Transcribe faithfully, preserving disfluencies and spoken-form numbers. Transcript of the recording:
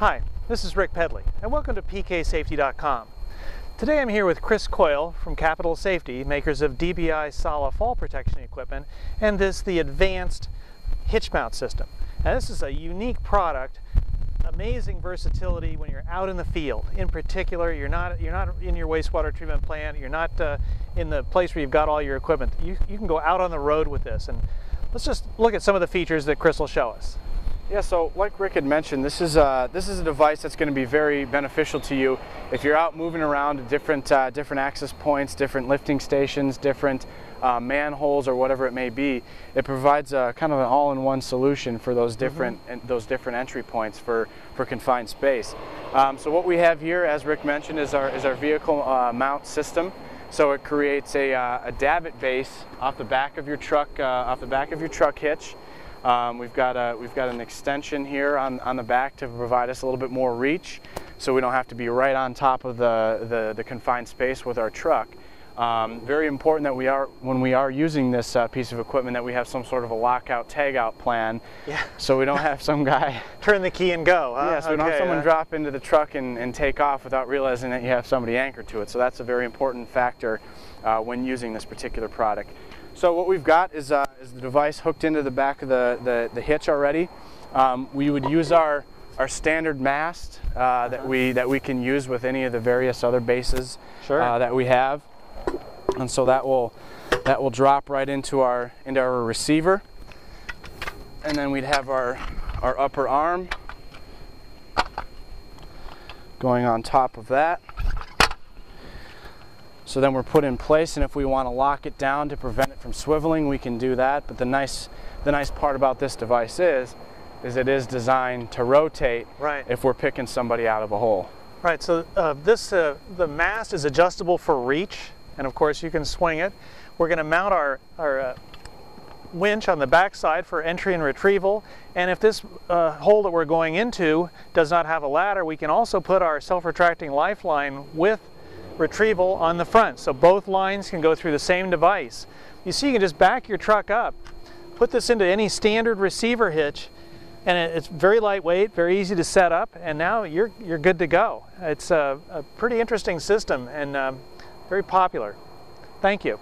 Hi, this is Rick Pedley, and welcome to p k safety dot com. Today I'm here with Chris Coyle from Capital Safety, makers of D B I SALA fall protection equipment, and this, the Advanced Hitch Mount System. Now this is a unique product, amazing versatility when you're out in the field. In particular, you're not, you're not in your wastewater treatment plant, you're not uh, in the place where you've got all your equipment. You, you can go out on the road with this, and let's just look at some of the features that Chris will show us. Yeah, so like Rick had mentioned, this is a, this is a device that's going to be very beneficial to you if you're out moving around to different, uh, different access points, different lifting stations, different uh, manholes, or whatever it may be. It provides a, kind of an all-in-one solution for those different, mm-hmm. and those different entry points for, for confined space. Um, so what we have here, as Rick mentioned, is our, is our vehicle uh, mount system. So it creates a, uh, a davit base off the back of your truck, uh, off the back of your truck hitch. Um, we've got a, we've got an extension here on, on the back to provide us a little bit more reach, so we don't have to be right on top of the, the, the confined space with our truck. Um, very important that we are, when we are using this uh, piece of equipment, that we have some sort of a lockout tagout plan, yeah. So we don't have some guy turn the key and go. Huh? Yeah, so okay, we don't have someone uh... drop into the truck and, and take off without realizing that you have somebody anchored to it. So that's a very important factor uh, when using this particular product. So what we've got is, uh, is the device hooked into the back of the, the, the hitch already. Um, we would use our, our standard mast uh, that, we, that we can use with any of the various other bases, sure. uh, that we have. And so that will, that will drop right into our, into our receiver. And then we'd have our, our upper arm going on top of that. So then we're put in place, and if we want to lock it down to prevent it from swiveling, we can do that. But the nice, the nice part about this device is, is it is designed to rotate, right, if we're picking somebody out of a hole. Right, so uh, this, uh, the mast is adjustable for reach, and of course you can swing it. We're going to mount our, our uh, winch on the back side for entry and retrieval, and if this uh, hole that we're going into does not have a ladder, we can also put our self-retracting lifeline with retrieval on the front, so both lines can go through the same device. You see, you can just back your truck up, put this into any standard receiver hitch, and it's very lightweight, very easy to set up, and now you're, you're good to go. It's a, a pretty interesting system, and um, very popular. Thank you.